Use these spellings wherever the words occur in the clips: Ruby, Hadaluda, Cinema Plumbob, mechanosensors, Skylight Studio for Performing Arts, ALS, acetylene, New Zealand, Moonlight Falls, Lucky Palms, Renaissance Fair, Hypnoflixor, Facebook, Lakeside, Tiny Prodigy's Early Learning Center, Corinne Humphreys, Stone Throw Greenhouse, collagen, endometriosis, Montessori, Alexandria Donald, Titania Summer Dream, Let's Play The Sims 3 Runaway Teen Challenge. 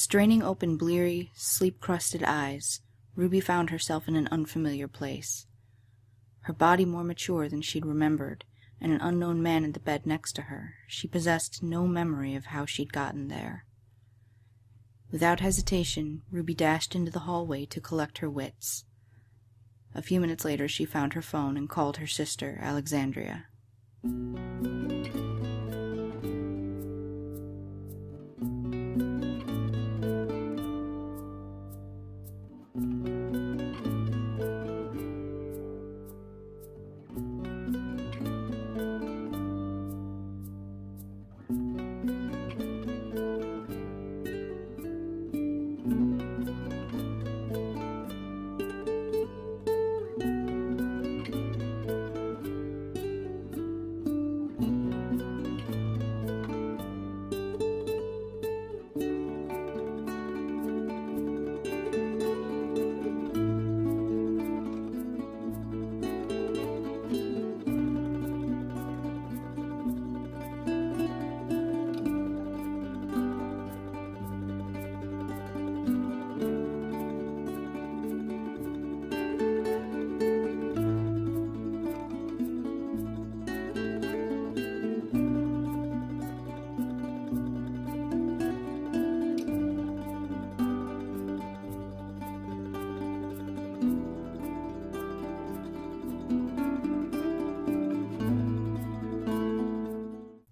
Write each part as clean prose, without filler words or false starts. Straining open bleary, sleep-crusted eyes, Ruby found herself in an unfamiliar place. Her body more mature than she'd remembered, and an unknown man in the bed next to her. She possessed no memory of how she'd gotten there. Without hesitation, Ruby dashed into the hallway to collect her wits. A few minutes later, she found her phone and called her sister, Alexandria.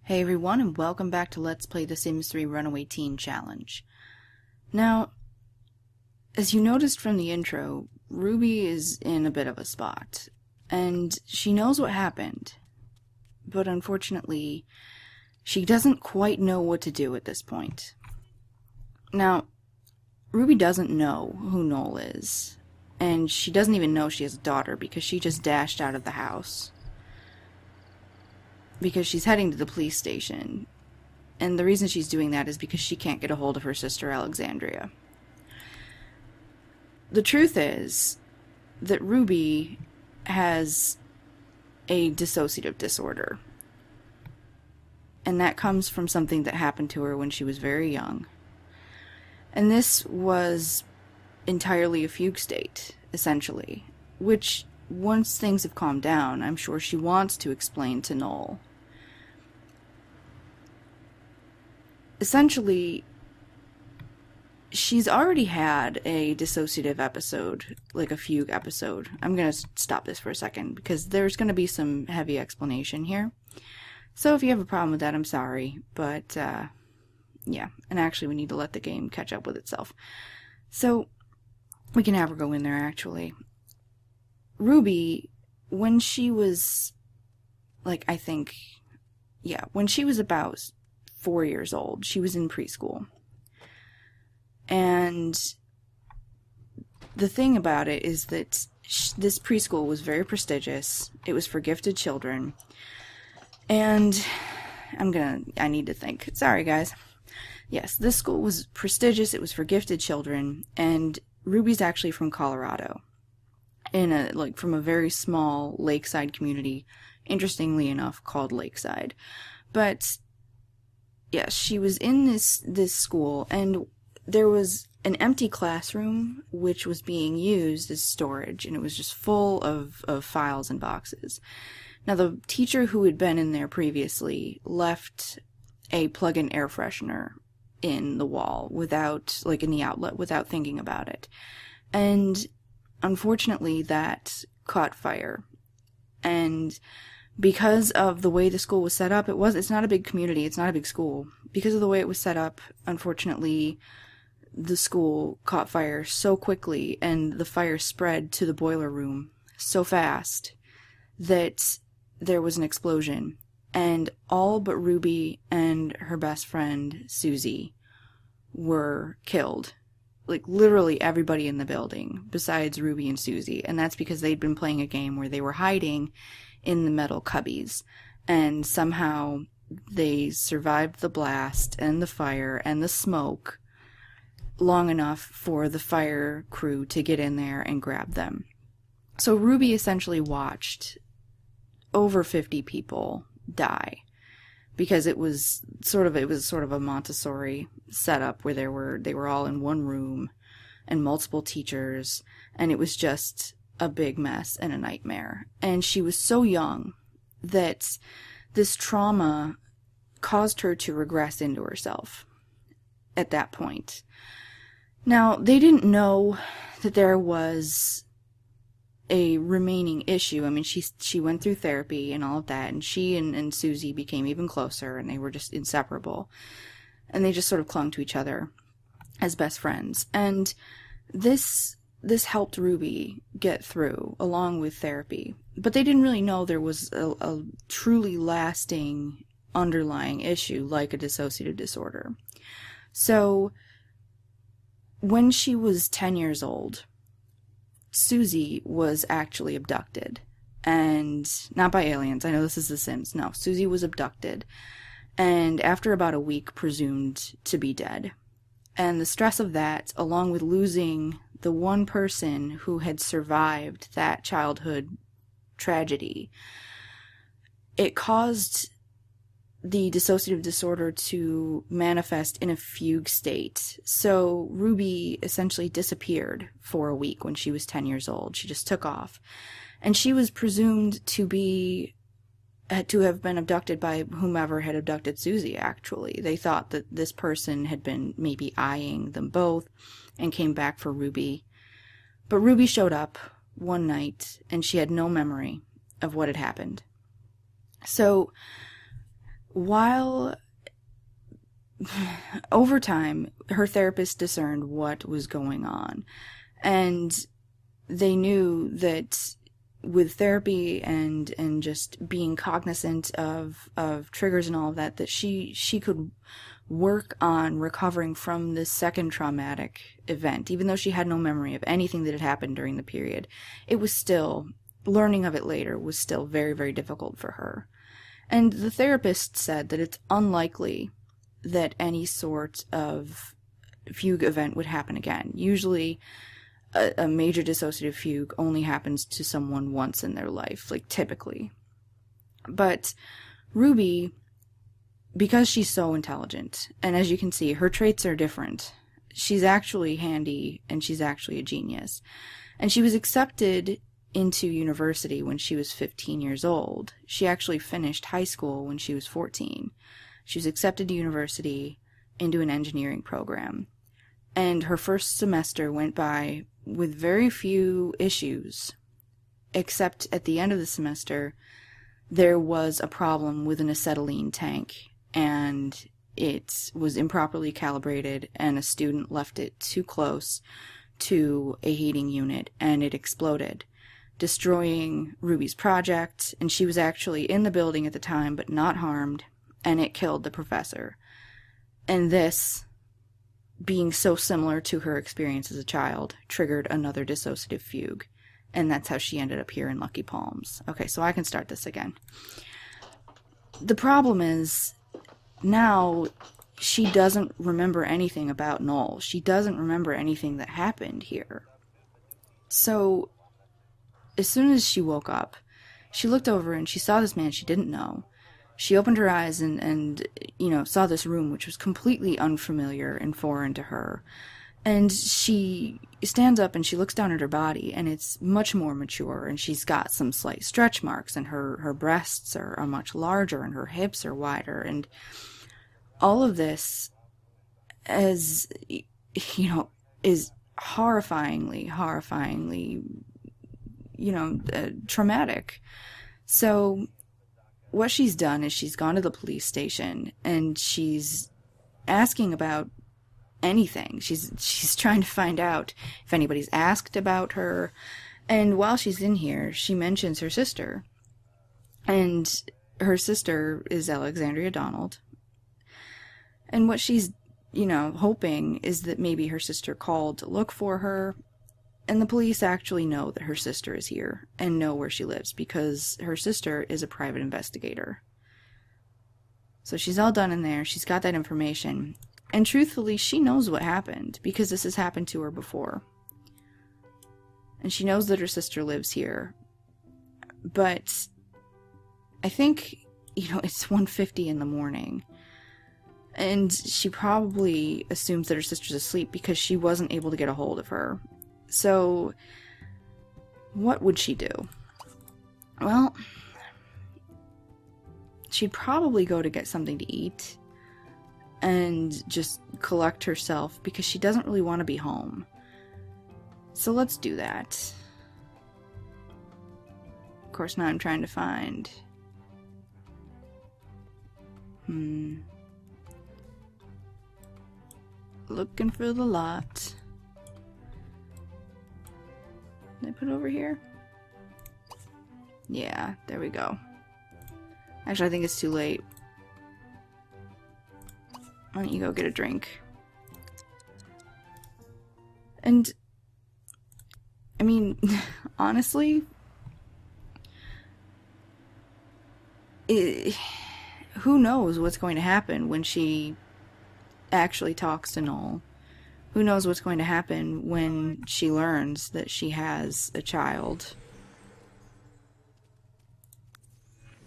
Hey everyone, and welcome back to Let's Play The Sims 3 Runaway Teen Challenge. Now, as you noticed from the intro, Ruby is in a bit of a spot, and she knows what happened, but unfortunately, she doesn't quite know what to do at this point. Now, Ruby doesn't know who Noel is, and she doesn't even know she has a daughter because she just dashed out of the house. Because she's heading to the police station, and the reason she's doing that is because she can't get a hold of her sister Alexandria. The truth is that Ruby has a dissociative disorder, and that comes from something that happened to her when she was very young. And this was entirely a fugue state, essentially, which, once things have calmed down, I'm sure she wants to explain to Noel. Essentially, she's already had a dissociative episode, like a fugue episode. I'm going to stop this for a second because there's going to be some heavy explanation here. So if you have a problem with that, I'm sorry. But, yeah. And actually, we need to let the game catch up with itself. So, we can have her go in there, actually. Ruby, when she was, like, I think, yeah, when she was about 4 years old, she was in preschool. And the thing about it is that this preschool was very prestigious. It was for gifted children. And I need to think. Sorry, guys. Yes, this school was prestigious. It was for gifted children. And Ruby's actually from Colorado. From a very small lakeside community, interestingly enough, called Lakeside. But, yes, she was in this school, and there was an empty classroom which was being used as storage, and it was just full of files and boxes. Now, the teacher who had been in there previously left a plug-in air freshener in the wall in the outlet, without thinking about it. And unfortunately, that caught fire, and because of the way the school was set up, it's not a big community, it's not a big school. Because of the way it was set up, unfortunately, the school caught fire so quickly, and the fire spread to the boiler room so fast that there was an explosion, and all but Ruby and her best friend, Susie, were killed. Like, literally everybody in the building besides Ruby and Susie, and that's because they'd been playing a game where they were hiding in the metal cubbies, and somehow they survived the blast and the fire and the smoke long enough for the fire crew to get in there and grab them. So Ruby essentially watched over 50 people die because it was sort of a Montessori setup where they were all in one room and multiple teachers, and it was just a big mess and a nightmare. And she was so young that this trauma caused her to regress into herself at that point. Now, they didn't know that there was a remaining issue. I mean, she went through therapy and all of that, and she and Susie became even closer, and they were just inseparable. And they just sort of clung to each other as best friends. And this helped Ruby get through, along with therapy. But they didn't really know there was a truly lasting underlying issue, like a dissociative disorder. So when she was 10 years old, Susie was actually abducted. And not by aliens. I know this is The Sims. No, Susie was abducted. And after about a week, presumed to be dead. And the stress of that, along with losing the one person who had survived that childhood tragedy, it caused the dissociative disorder to manifest in a fugue state. So Ruby essentially disappeared for a week when she was 10 years old. She just took off. And she was presumed to have been abducted by whomever had abducted Susie, actually. They thought that this person had been maybe eyeing them both and came back for Ruby. But Ruby showed up one night, and she had no memory of what had happened. So while over time, her therapist discerned what was going on, and they knew that with therapy and just being cognizant of triggers and all of that, that she could work on recovering from this second traumatic event. Even though she had no memory of anything that had happened during the period, it was still, learning of it later was still very, very difficult for her. And the therapist said that it's unlikely that any sort of fugue event would happen again. Usually, a major dissociative fugue only happens to someone once in their life, like typically. But Ruby, because she's so intelligent, and as you can see, her traits are different. She's actually handy, and she's actually a genius. And she was accepted into university when she was 15 years old. She actually finished high school when she was 14. She was accepted to university into an engineering program. And her first semester went by with very few issues, except at the end of the semester, there was a problem with an acetylene tank, and it was improperly calibrated, and a student left it too close to a heating unit, and it exploded, destroying Ruby's project. And she was actually in the building at the time, but not harmed, and it killed the professor. And this, being so similar to her experience as a child, triggered another dissociative fugue. And that's how she ended up here in Lucky Palms. Okay, so I can start this again. The problem is, now she doesn't remember anything about Noel. She doesn't remember anything that happened here. So as soon as she woke up, she looked over and she saw this man she didn't know. She opened her eyes and you know, saw this room, which was completely unfamiliar and foreign to her. And she stands up and she looks down at her body, and it's much more mature, and she's got some slight stretch marks, and her breasts are much larger, and her hips are wider, and all of this, as you know, is horrifyingly, you know, traumatic. So what she's done is she's gone to the police station, and she's asking about anything. She's trying to find out if anybody's asked about her. And while she's in here, she mentions her sister. And her sister is Alexandria Donald. And what she's, you know, hoping is that maybe her sister called to look for her. And the police actually know that her sister is here and know where she lives, because her sister is a private investigator. So she's all done in there. She's got that information. And truthfully, she knows what happened, because this has happened to her before. And she knows that her sister lives here. But I think, you know, it's 1:50 in the morning. And she probably assumes that her sister's asleep because she wasn't able to get a hold of her. So, what would she do? Well, she'd probably go to get something to eat and just collect herself because she doesn't really want to be home. So let's do that. Of course, now I'm trying to find... Looking for the lot. Did I put it over here? Yeah, there we go. Actually, I think it's too late. Why don't you go get a drink? And... I mean, honestly... who knows what's going to happen when she actually talks to Noel? Who knows what's going to happen when she learns that she has a child?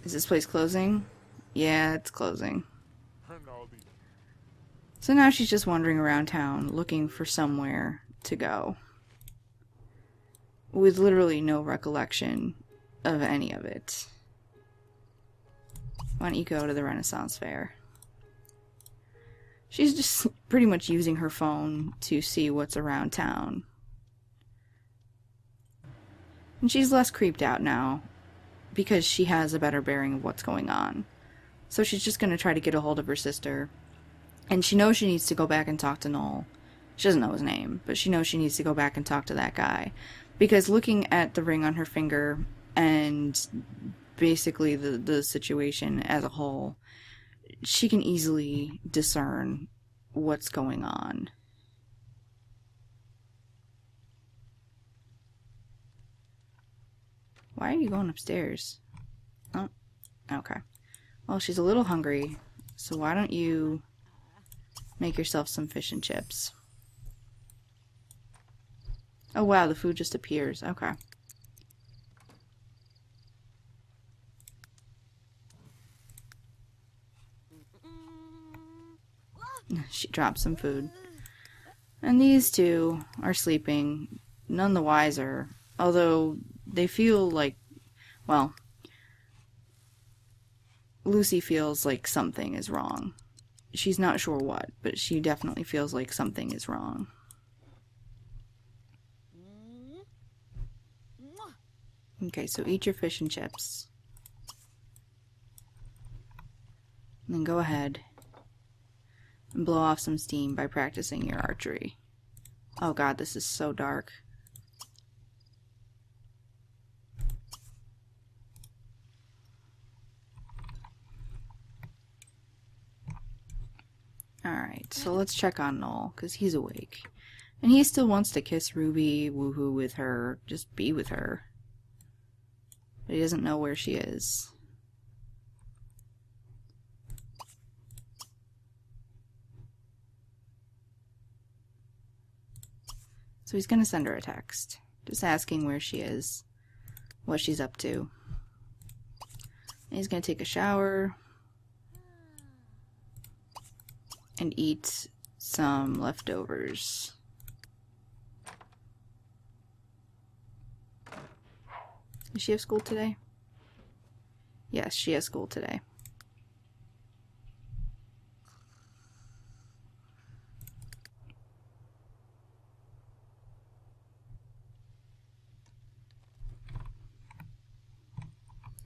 Is this place closing? Yeah, it's closing. So now she's just wandering around town looking for somewhere to go, with literally no recollection of any of it. Why don't you go to the Renaissance Fair? She's just pretty much using her phone to see what's around town. And she's less creeped out now because she has a better bearing of what's going on. So she's just going to try to get a hold of her sister. And she knows she needs to go back and talk to Noel. She doesn't know his name, but she knows she needs to go back and talk to that guy. Because looking at the ring on her finger and basically the situation as a whole, she can easily discern what's going on. Why are you going upstairs? Oh, okay. Well, she's a little hungry, so why don't you make yourself some fish and chips? Oh wow, the food just appears. Okay. She dropped some food. And these two are sleeping, none the wiser, although they feel like, well, Lucy feels like something is wrong. She's not sure what, but she definitely feels like something is wrong. Okay, so eat your fish and chips. And then go ahead and blow off some steam by practicing your archery. Oh god, this is so dark. Alright, so let's check on Noel, because he's awake. And he still wants to kiss Ruby, woohoo with her, just be with her. But he doesn't know where she is. So he's going to send her a text, just asking where she is, what she's up to. And he's going to take a shower and eat some leftovers. Does she have school today? Yes, she has school today.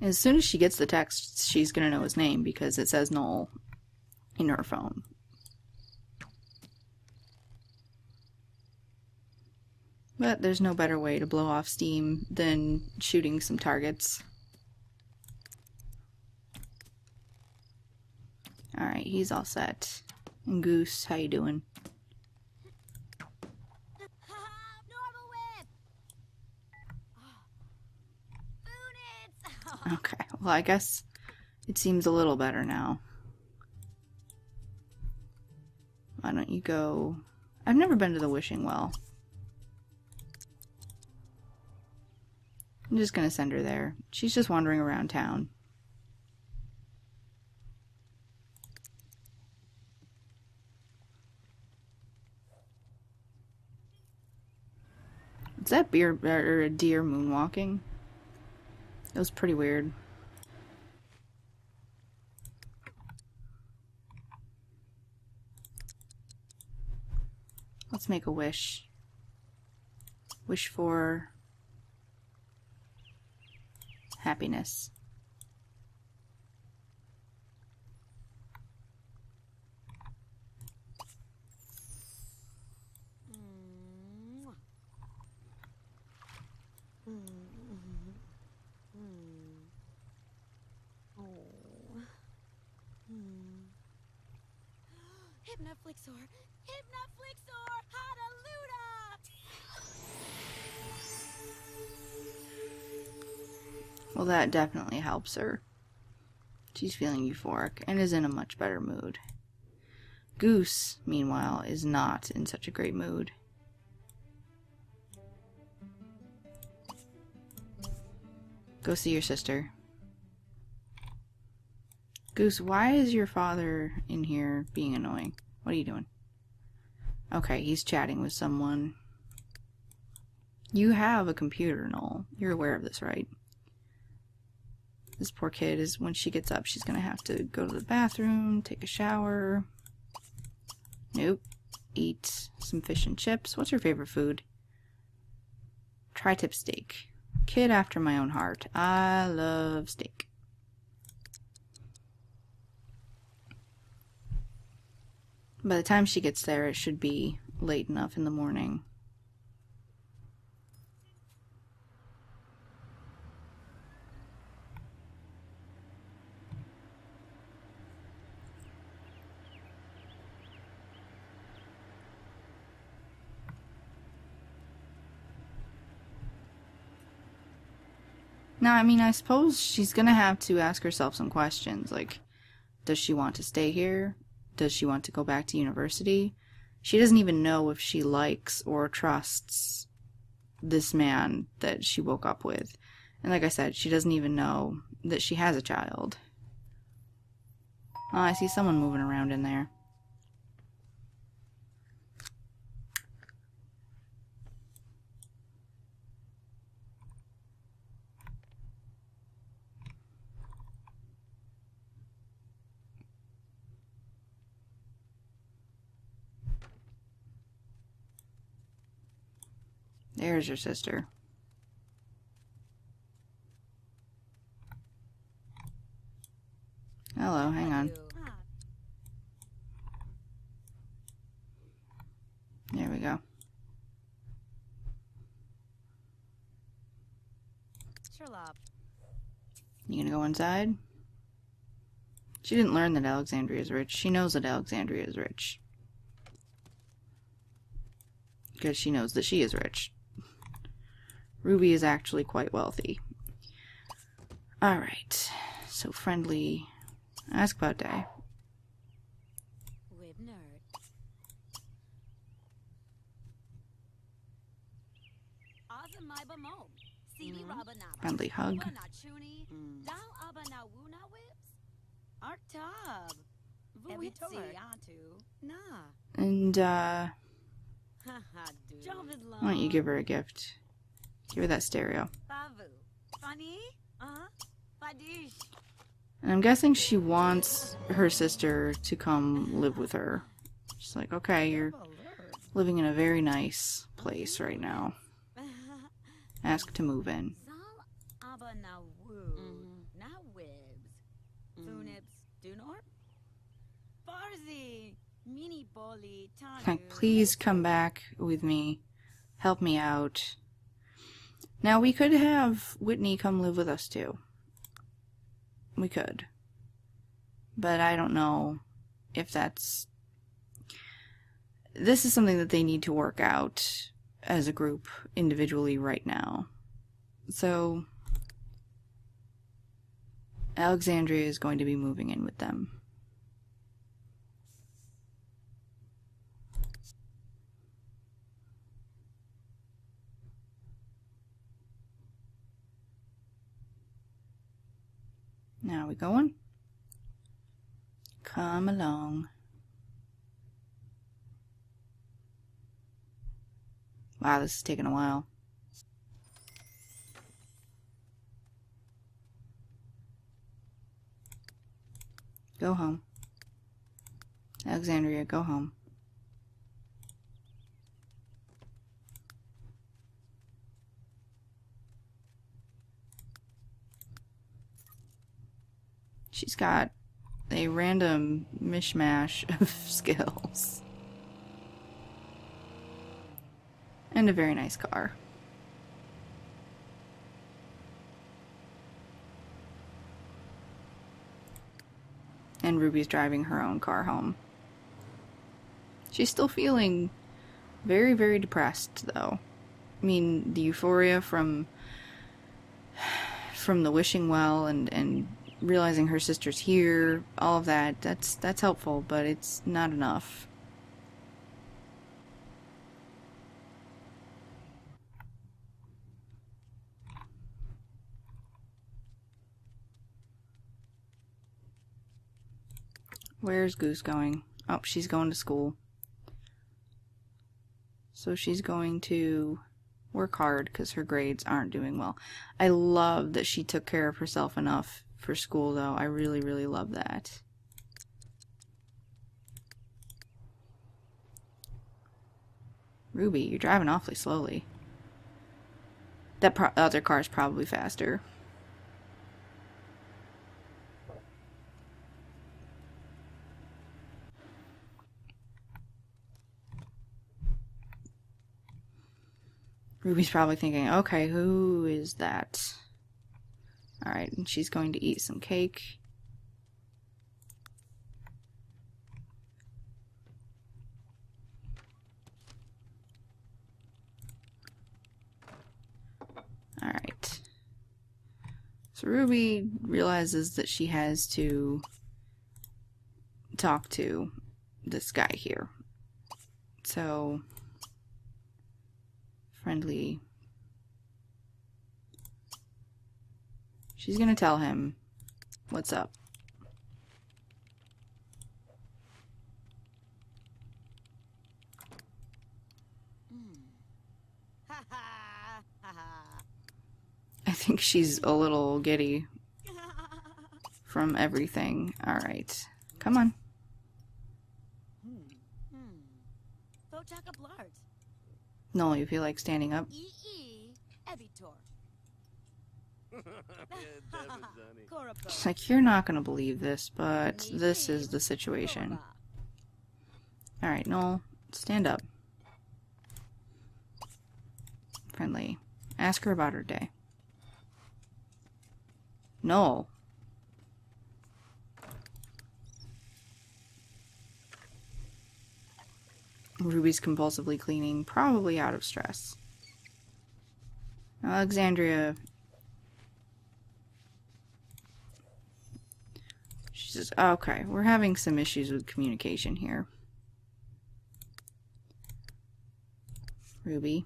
As soon as she gets the text, she's going to know his name because it says Noel in her phone. But there's no better way to blow off steam than shooting some targets. Alright, he's all set. And Goose, how you doing? Okay, well I guess it seems a little better now. Why don't you go... I've never been to the wishing well. I'm just gonna send her there. She's just wandering around town. Is that beer or a deer moonwalking? That was pretty weird. Let's make a wish. Wish for happiness. Hypnoflixor, Hadaluda! Well, that definitely helps her. She's feeling euphoric and is in a much better mood. Goose, meanwhile, is not in such a great mood. Go see your sister. Goose, why is your father in here being annoying? What are you doing? Okay, he's chatting with someone. You have a computer, Noel. You're aware of this, right? This poor kid is, when she gets up, she's gonna have to go to the bathroom, take a shower. Nope. Eat some fish and chips. What's your favorite food? Tri-tip steak. Kid after my own heart. I love steak. By the time she gets there, it should be late enough in the morning. Now, I mean, I suppose she's gonna have to ask herself some questions, like, does she want to stay here? Does she want to go back to university? She doesn't even know if she likes or trusts this man that she woke up with. And like I said, she doesn't even know that she has a child. Oh, I see someone moving around in there. There's your sister. Hello, hang on. There we go. You gonna go inside? She didn't learn that Alexandria is rich. She knows that Alexandria is rich. Because she knows that she is rich. Ruby is actually quite wealthy. Alright, so friendly. Ask about day. Friendly hug. And, why don't you give her a gift? Give her that stereo. And I'm guessing she wants her sister to come live with her. She's like, okay, you're living in a very nice place right now. Ask to move in. Like, please come back with me. Help me out. Now, we could have Whitney come live with us, too. We could. But I don't know if that's... This is something that they need to work out as a group individually right now. So, Alexandria is going to be moving in with them. Now we going? Come along. Wow, this is taking a while. Go home. Alexandria, go home. She's got a random mishmash of skills. And a very nice car. And Ruby's driving her own car home. She's still feeling very, very depressed, though. I mean, the euphoria from the wishing well and realizing her sister's here, all of that, that's helpful, but it's not enough. Where's Goose going? Oh, she's going to school. So she's going to work hard because her grades aren't doing well. I love that she took care of herself enough for school, though. I really, really love that. Ruby, you're driving awfully slowly. That other car's probably faster. Ruby's probably thinking, okay, who is that? Alright, and she's going to eat some cake. Alright. So Ruby realizes that she has to talk to this guy here. So... friendly. She's gonna tell him what's up. I think she's a little giddy from everything. Alright. Come on. No, you feel like standing up? It's like, you're not gonna believe this, but this is the situation. Alright, Noel, stand up. Friendly. Ask her about her day. Noel. Ruby's compulsively cleaning, probably out of stress. Alexandria. She says, okay, we're having some issues with communication here. Ruby.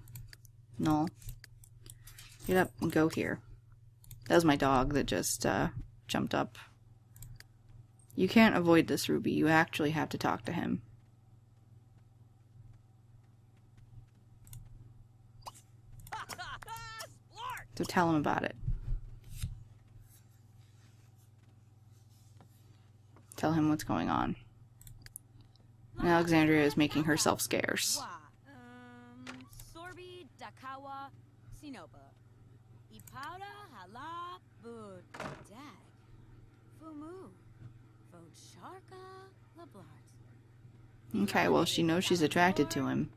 Noel. Get up and go here. That was my dog that just jumped up. You can't avoid this, Ruby. You actually have to talk to him. So tell him about it. Tell him what's going on. And Alexandria is making herself scarce. Okay, well, she knows she's attracted to him.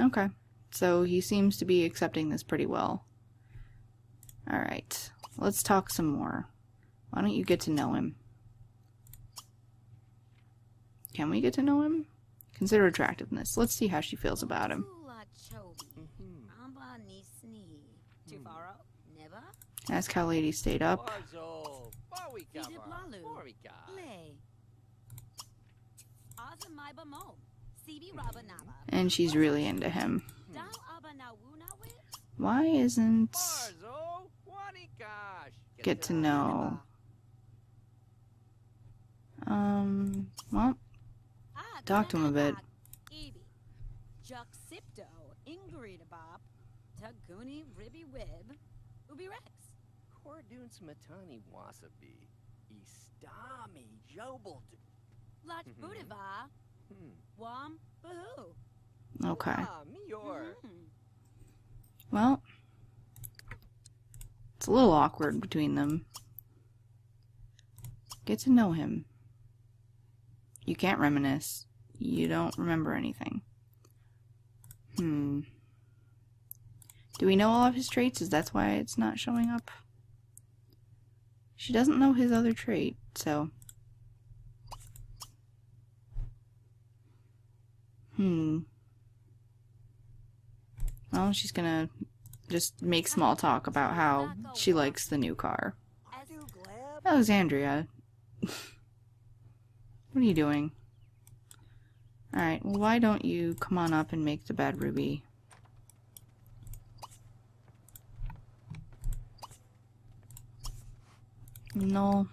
Okay. So he seems to be accepting this pretty well. Alright, let's talk some more. Why don't you get to know him? Can we get to know him? Consider attractiveness. Let's see how she feels about him. Ask how Lady stayed up. And she's really into him. Why isn't get to know? Well, talk to him a bit. Hordun's Matani Wasabi. Istami Jobald. Lat Budava. Wam Bahu. Okay. Well, it's a little awkward between them. Get to know him. You can't reminisce. You don't remember anything. Do we know all of his traits? Is that why it's not showing up? She doesn't know his other trait, so... Well, she's gonna just make small talk about how she likes the new car. Alexandria. What are you doing? Alright, well, why don't you come on up and make the bed, Ruby? No.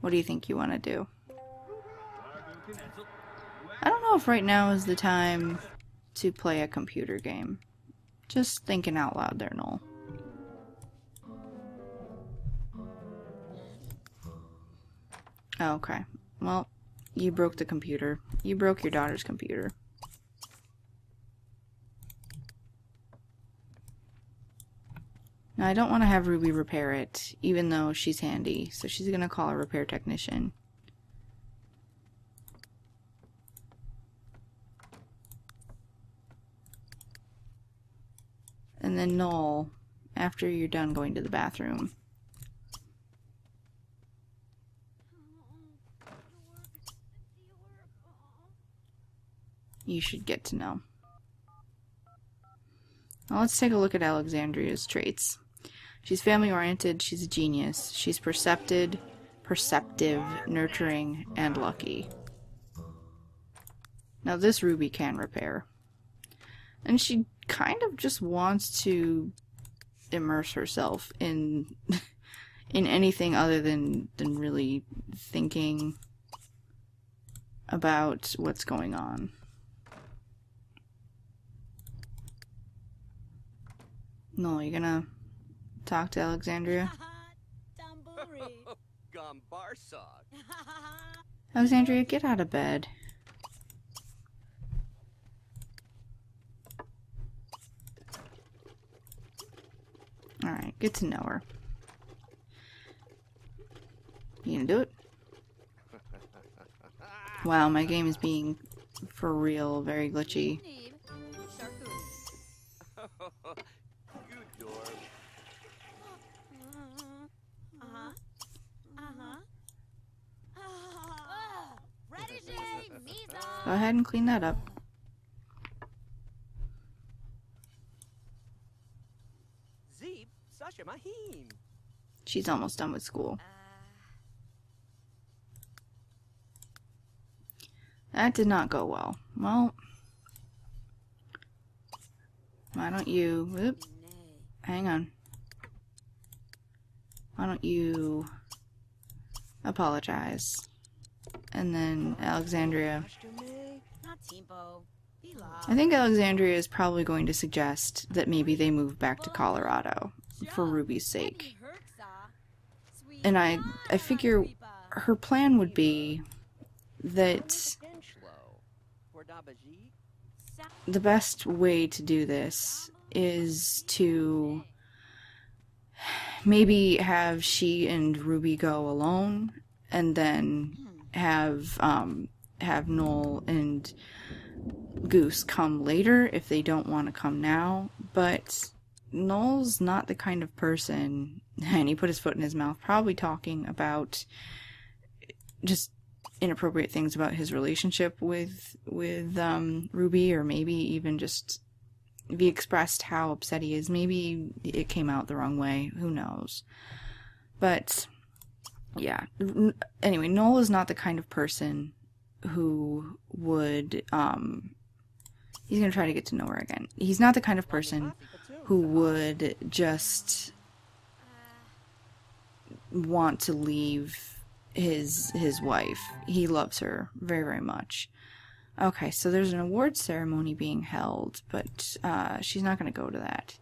What do you think you want to do? I don't know if right now is the time to play a computer game. Just thinking out loud there, Noel. Okay. Well, you broke the computer. You broke your daughter's computer. Now, I don't want to have Ruby repair it, even though she's handy, so she's going to call a repair technician. And then Noel, after you're done going to the bathroom. You should get to know. Now let's take a look at Alexandria's traits. She's family-oriented, she's a genius, she's perceptive, nurturing, and lucky. Now this Ruby can repair. And she kind of just wants to immerse herself in anything other than really thinking about what's going on. No, you're gonna talk to Alexandria? Alexandria, get out of bed. Alright, get to know her. You gonna do it? Wow, my game is being, for real, very glitchy. Go ahead and clean that up. She's almost done with school. That did not go well. Well, why don't you... Whoop, hang on. Why don't you apologize? And then Alexandria... I think Alexandria is probably going to suggest that maybe they move back to Colorado for Ruby's sake. And I figure her plan would be that the best way to do this is to maybe have she and Ruby go alone and then have Noel and Goose come later if they don't want to come now, but Noel's not the kind of person, and he put his foot in his mouth, probably talking about just inappropriate things about his relationship with Ruby, or maybe even just if he expressed how upset he is, maybe it came out the wrong way, who knows. But yeah, anyway, Noel is not the kind of person who would, he's gonna try to get to know her again. He's not the kind of person who would just want to leave his wife. He loves her very, very much. Okay, so there's an award ceremony being held, but she's not gonna go to that.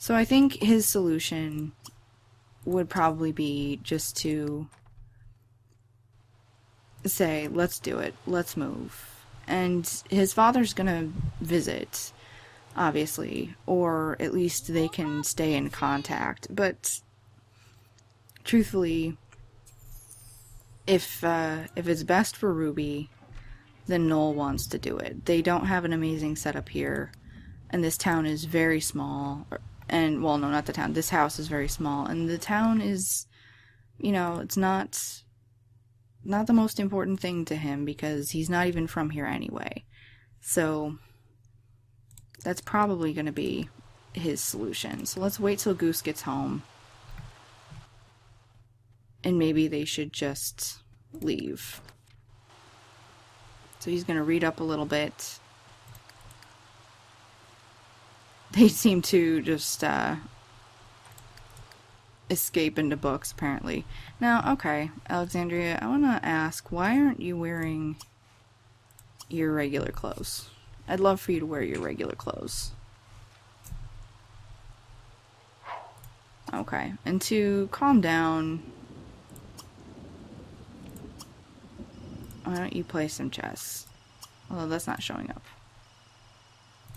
So I think his solution would probably be just to say, let's do it, let's move. And his father's gonna visit, obviously, or at least they can stay in contact. But truthfully, if it's best for Ruby, then Noel wants to do it. They don't have an amazing setup here, and this town is very small. And, well, no, not the town. This house is very small. And the town is, you know, it's not the most important thing to him because he's not even from here anyway. So that's probably going to be his solution. So let's wait till Goose gets home. And maybe they should just leave. So he's going to read up a little bit. They seem to just escape into books, apparently. Now, okay, Alexandria, I want to ask, why aren't you wearing your regular clothes? I'd love for you to wear your regular clothes. Okay, and to calm down, why don't you play some chess? Although that's not showing up.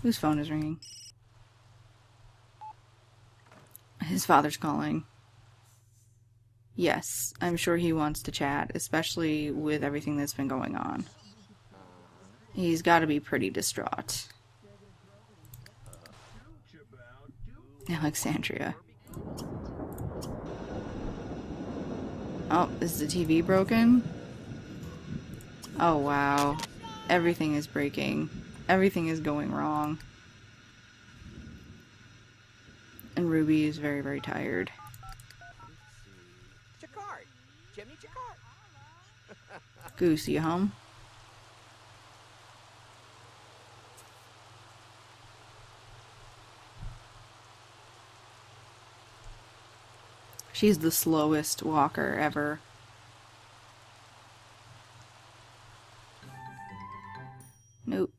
Whose phone is ringing? His father's calling. Yes, I'm sure he wants to chat, especially with everything that's been going on. He's got to be pretty distraught. Alexandria. Oh, is the TV broken? Oh, wow. Everything is breaking. Everything is going wrong. And Ruby is very, very tired. Goose, you home? She's the slowest walker ever. Nope.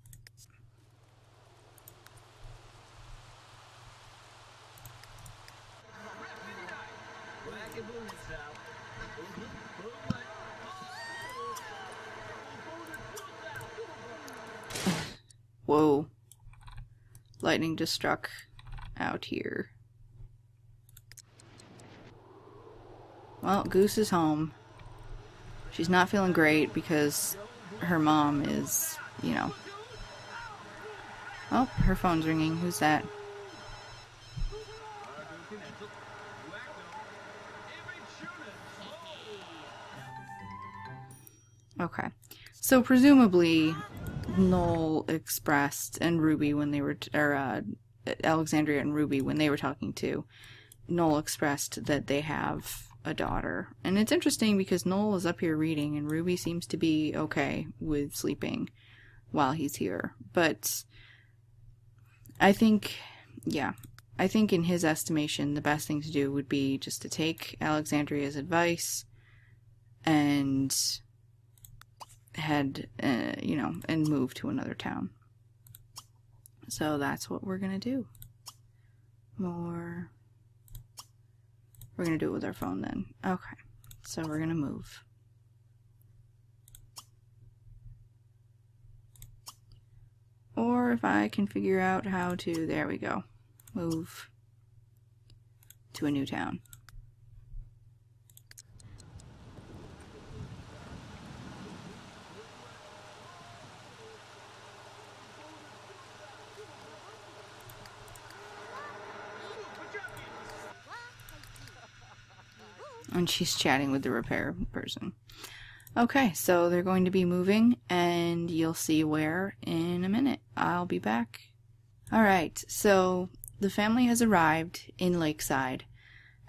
Whoa. Lightning just struck out here. Well, Goose is home. She's not feeling great because her mom is, you know. Oh, her phone's ringing. Who's that? Okay. So presumably Noel expressed and Ruby when they were, Alexandria and Ruby when they were talking to, Noel expressed that they have a daughter. And it's interesting because Noel is up here reading and Ruby seems to be okay with sleeping while he's here. But I think, yeah, I think in his estimation the best thing to do would be just to take Alexandria's advice and head, you know, and move to another town. So that's what we're gonna do. We're gonna do it with our phone then. Okay, so we're gonna move. Or if I can figure out how to, there we go, move to a new town. And she's chatting with the repair person. Okay, so they're going to be moving, and you'll see where in a minute. I'll be back. Alright, so the family has arrived in Lakeside.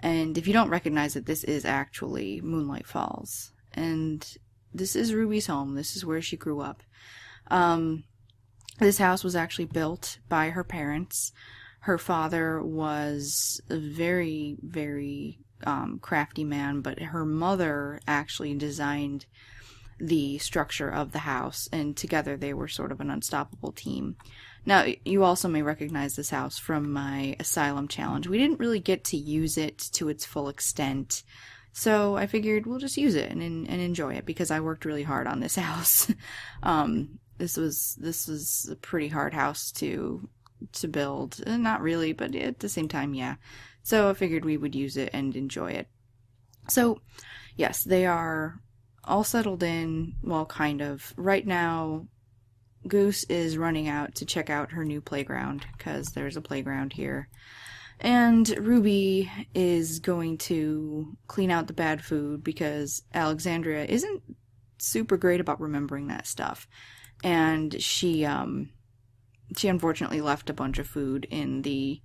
And if you don't recognize it, this is actually Moonlight Falls. And this is Ruby's home. This is where she grew up. This house was actually built by her parents. Her father was a very, very crafty man, but her mother actually designed the structure of the house, and together they were sort of an unstoppable team. Now, you also may recognize this house from my asylum challenge. We didn't really get to use it to its full extent, so I figured we'll just use it and enjoy it, because I worked really hard on this house. This was a pretty hard house to build. Not really, but at the same time, yeah. So I figured we would use it and enjoy it. So, yes, they are all settled in, well, kind of. Right now, Goose is running out to check out her new playground, because there's a playground here. And Ruby is going to clean out the bad food, because Alexandria isn't super great about remembering that stuff. And she unfortunately left a bunch of food in the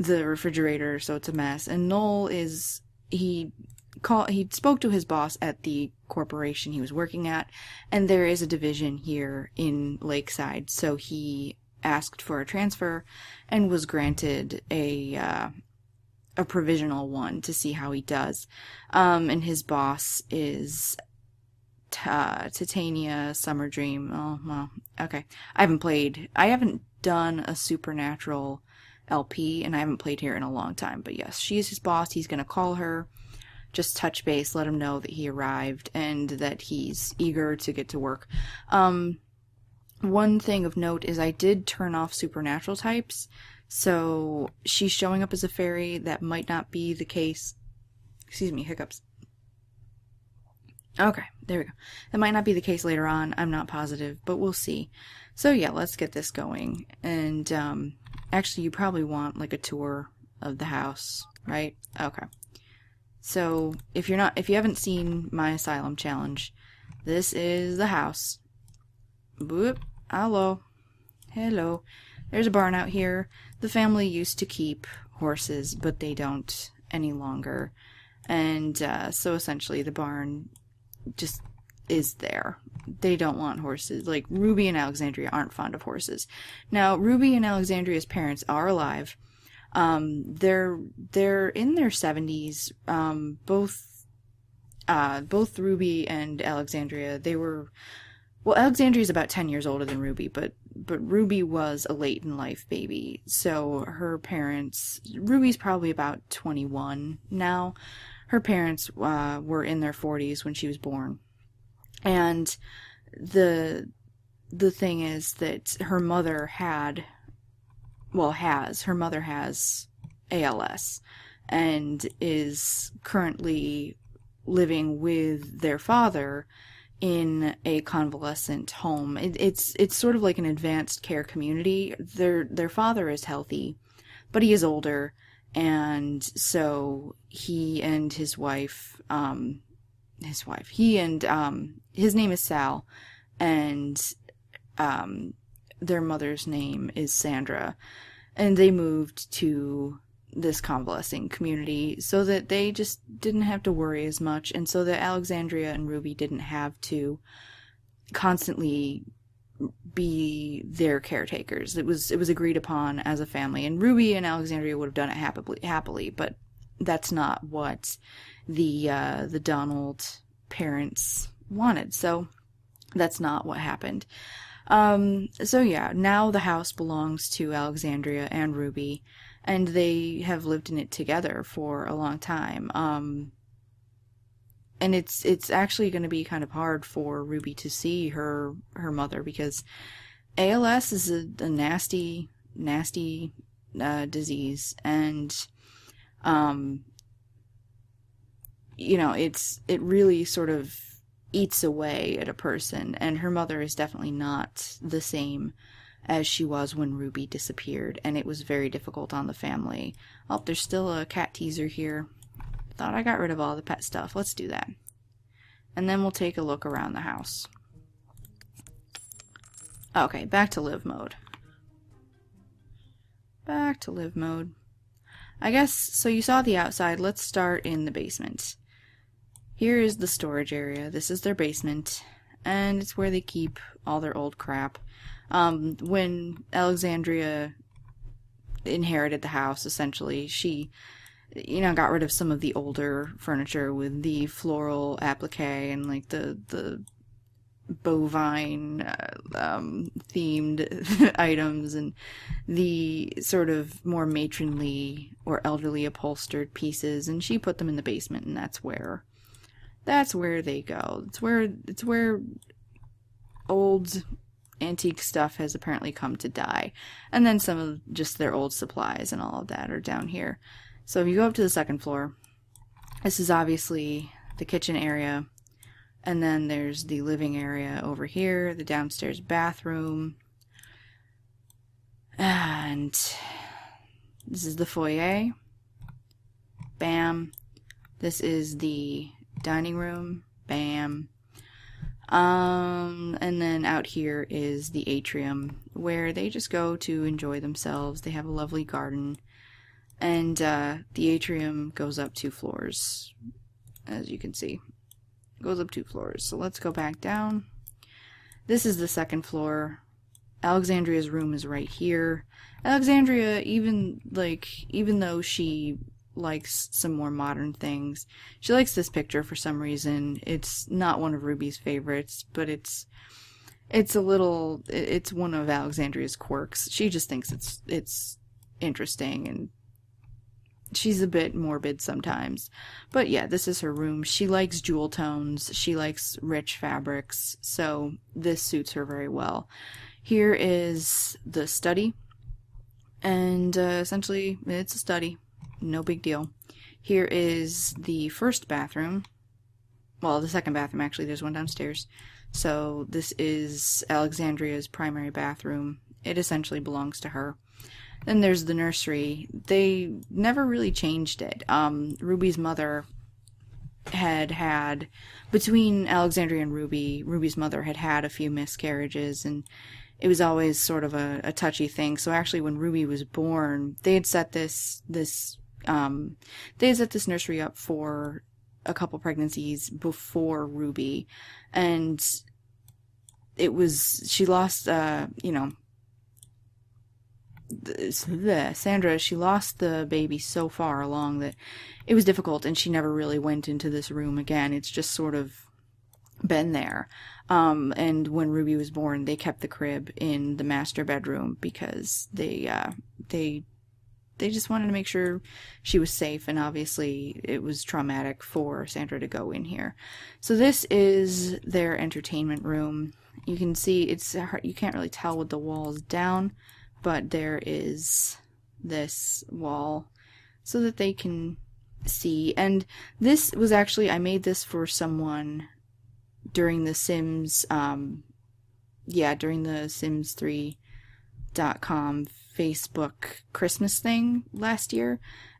refrigerator, so it's a mess. And Noel is... He spoke to his boss at the corporation he was working at, and there is a division here in Lakeside, so he asked for a transfer and was granted a provisional one to see how he does. And his boss is Titania Summer Dream. Oh, well, okay. I haven't done a Supernatural LP, and I haven't played here in a long time, but yes, she is his boss. He's going to call her, just touch base, let him know that he arrived and that he's eager to get to work. One thing of note is I did turn off supernatural types, so she's showing up as a fairy. That might not be the case. Excuse me, hiccups. Okay, there we go. That might not be the case later on. I'm not positive, but we'll see. So yeah, let's get this going. And actually, you probably want like a tour of the house, right? Okay. So if you haven't seen my asylum challenge, this is the house. Boop. Hello. Hello. There's a barn out here. The family used to keep horses, but they don't any longer. And so essentially the barn just is there. They don't want horses. Like, Ruby and Alexandria aren't fond of horses. Now, Ruby and Alexandria's parents are alive. They're in their 70s. Both Ruby and Alexandria, they were, well, Alexandria's about 10 years older than Ruby, but Ruby was a late in life baby. So her parents, Ruby's probably about 21 now. Her parents were in their 40s when she was born. And the thing is that her mother has ALS and is currently living with their father in a convalescent home. It's sort of like an advanced care community. Their father is healthy, but he is older, and so he and his wife, his name is Sal, and their mother's name is Sandra, and they moved to this convalescing community so that they just didn't have to worry as much, and so that Alexandria and Ruby didn't have to constantly be their caretakers. It was agreed upon as a family, and Ruby and Alexandria would have done it happily, but that's not what the Donald parents wanted, so that's not what happened. So yeah, now the house belongs to Alexandria and Ruby, and they have lived in it together for a long time. And it's actually going to be kind of hard for Ruby to see her mother, because ALS is a nasty, nasty disease, and you know, it really sort of eats away at a person, and her mother is definitely not the same as she was when Ruby disappeared, and it was very difficult on the family. Oh, there's still a cat teaser here. Thought I got rid of all the pet stuff. Let's do that. And then we'll take a look around the house. Okay, back to live mode. Back to live mode. I guess, so you saw the outside. Let's start in the basement. Here is the storage area. This is their basement, and it's where they keep all their old crap. When Alexandria inherited the house, essentially, she, you know, got rid of some of the older furniture with the floral applique and like the bovine themed items, and the sort of more matronly or elderly upholstered pieces, and she put them in the basement, and that's where they go. It's where old antique stuff has apparently come to die. And then some of just their old supplies and all of that are down here. So if you go up to the second floor, this is obviously the kitchen area. And then there's the living area over here, the downstairs bathroom. And this is the foyer. Bam. This is the dining room. Bam. And then out here is the atrium, where they just go to enjoy themselves. They have a lovely garden. And the atrium goes up 2 floors, as you can see. Goes up 2 floors. So let's go back down. This is the second floor. Alexandria's room is right here. Alexandria, even though she likes some more modern things, she likes this picture for some reason. It's not one of Ruby's favorites, but it's one of Alexandria's quirks. She just thinks it's interesting, and she's a bit morbid sometimes. But yeah, this is her room. She likes jewel tones. She likes rich fabrics, so this suits her very well. Here is the study, and essentially it's a study. No big deal. Here is the first bathroom. Well, the second bathroom, actually. There's one downstairs. So this is Alexandria's primary bathroom. It essentially belongs to her. Then there's the nursery. They never really changed it. Ruby's mother had, between Alexandria and Ruby, Ruby's mother had a few miscarriages, and it was always sort of a touchy thing. So actually, when Ruby was born, they had set this nursery up for a couple pregnancies before Ruby, and it was, she lost, Sandra, she lost the baby so far along that it was difficult, and she never really went into this room again. It's just sort of been there. And when Ruby was born, they kept the crib in the master bedroom because they just wanted to make sure she was safe, and obviously it was traumatic for Sandra to go in here. So this is their entertainment room. You can see you can't really tell with the walls down, but there is this wall so that they can see. And this was actually, I made this for someone during the Sims, during the Sims3.com Facebook Christmas thing last year.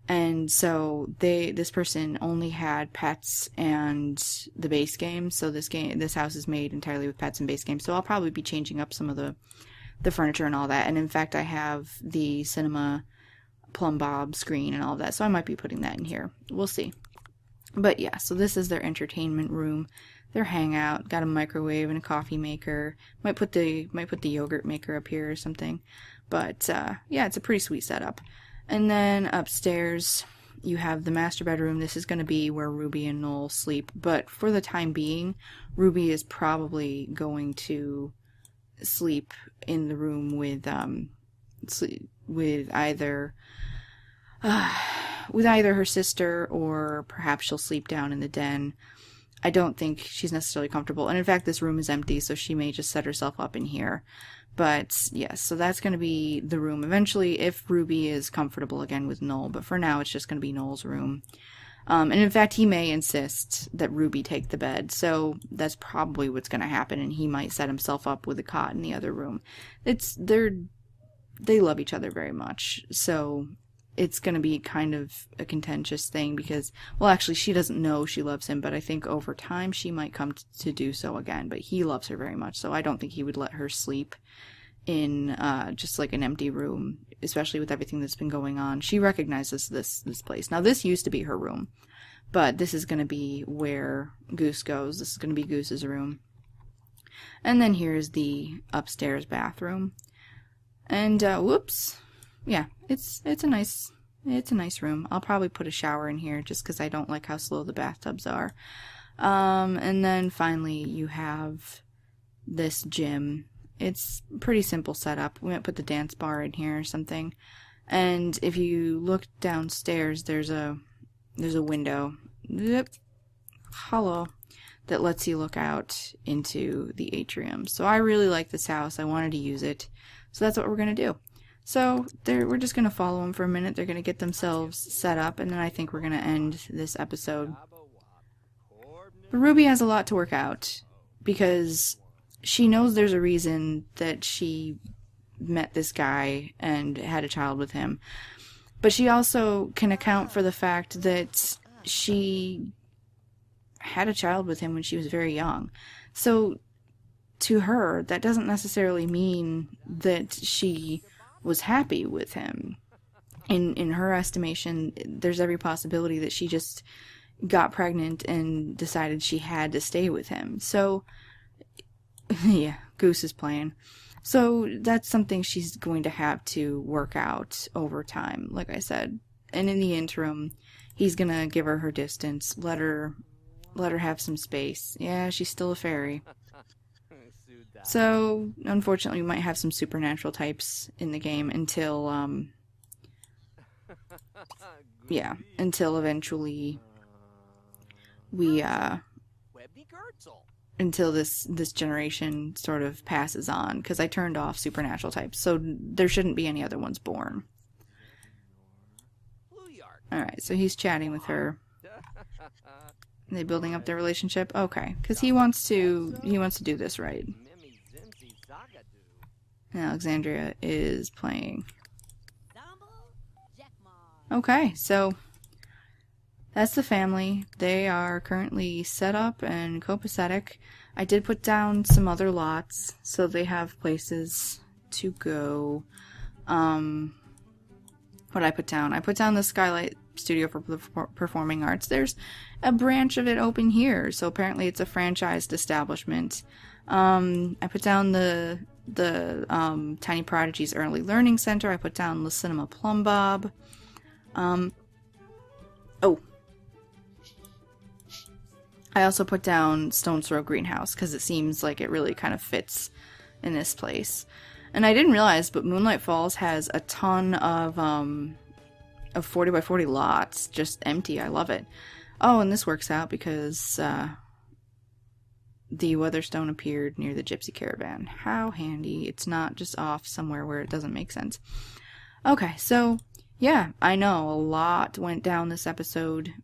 And so this person only had pets and the base game. So this house is made entirely with pets and base game. So I'll probably be changing up some of the furniture and all that. And in fact, I have the Cinema Plumbob screen and all of that, so I might be putting that in here. We'll see. But yeah, so this is their entertainment room, their hangout. Got a microwave and a coffee maker. Might put the yogurt maker up here or something. But yeah, it's a pretty sweet setup. And then upstairs you have the master bedroom. This is going to be where Ruby and Noel sleep, but for the time being, Ruby is probably going to sleep in the room with either her sister, or perhaps she'll sleep down in the den. I don't think she's necessarily comfortable, and in fact this room is empty, so she may just set herself up in here. But yes, so that's going to be the room eventually, if Ruby is comfortable again with Noel, but for now it's just going to be Noel's room. And in fact, he may insist that Ruby take the bed, so that's probably what's going to happen, and he might set himself up with a cot in the other room. They love each other very much, so it's going to be kind of a contentious thing because, well, actually, she doesn't know she loves him, but I think over time she might come to do so again, but he loves her very much, so I don't think he would let her sleep in just like an empty room, especially with everything that's been going on. She recognizes this place. Now, this used to be her room, but this is going to be where Goose goes. This is going to be Goose's room. And then here's the upstairs bathroom. And whoops. Yeah, it's a nice room. I'll probably put a shower in here just cuz I don't like how slow the bathtubs are. And then finally you have this gym. It's pretty simple setup. We might put the dance bar in here or something. And if you look downstairs, there's a window. Yep. Hollow. That lets you look out into the atrium. So I really like this house. I wanted to use it. So that's what we're going to do. So we're just going to follow them for a minute. They're going to get themselves set up, and then I think we're going to end this episode. But Ruby has a lot to work out, because she knows there's a reason that she met this guy and had a child with him. But she also can account for the fact that she had a child with him when she was very young. So to her, that doesn't necessarily mean that she was happy with him. In her estimation, there's every possibility that she just got pregnant and decided she had to stay with him. So yeah, Goose is playing. So that's something she's going to have to work out over time, like I said. And in the interim, he's gonna give her her distance, let her have some space. Yeah, she's still a fairy. So, unfortunately, we might have some supernatural types in the game until, yeah, until eventually we, until this generation sort of passes on, because I turned off supernatural types, so there shouldn't be any other ones born. Alright, so he's chatting with her. Are they building up their relationship? Okay, because he wants to do this right. And Alexandria is playing. Okay, so that's the family. They are currently set up and copacetic. I did put down some other lots, so they have places to go. What I put down? I put down the Skylight Studio for Performing Arts. There's a branch of it open here, so apparently it's a franchised establishment. I put down the Tiny Prodigy's Early Learning Center. I put down the Cinema Plumbob. Oh, I also put down Stone Throw Greenhouse, because it seems like it really kind of fits in this place. And I didn't realize, but Moonlight Falls has a ton of 40 by 40 lots just empty. I love it. Oh, and this works out because the Weatherstone appeared near the Gypsy Caravan. How handy. It's not just off somewhere where it doesn't make sense. Okay, so yeah, I know a lot went down this episode.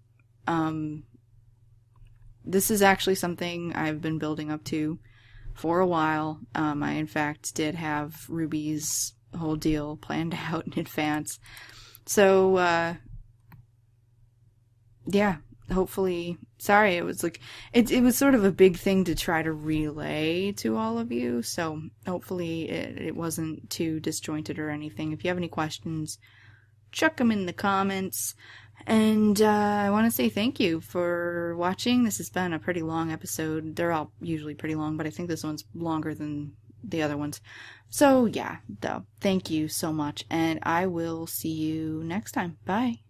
This is actually something I've been building up to for a while. I in fact did have Ruby's whole deal planned out in advance. So yeah, hopefully, sorry, it was like it was sort of a big thing to try to relay to all of you, so hopefully it wasn't too disjointed or anything. If you have any questions, chuck them in the comments, and I want to say thank you for watching. This has been a pretty long episode. They're all usually pretty long, but I think this one's longer than the other ones. So yeah, though, thank you so much, and I will see you next time. Bye.